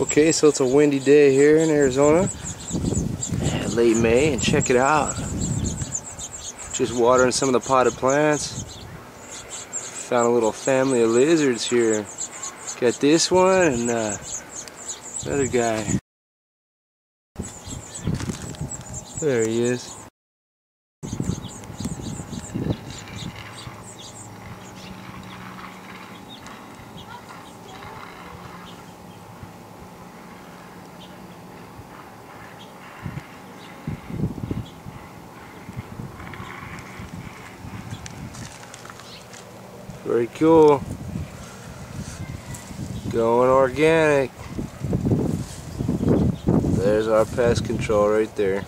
Okay, so it's a windy day here in Arizona, late May, and check it out. Just watering some of the potted plants. Found a little family of lizards here. Got this one and another guy. There he is. Very cool. Going organic. There's our pest control right there.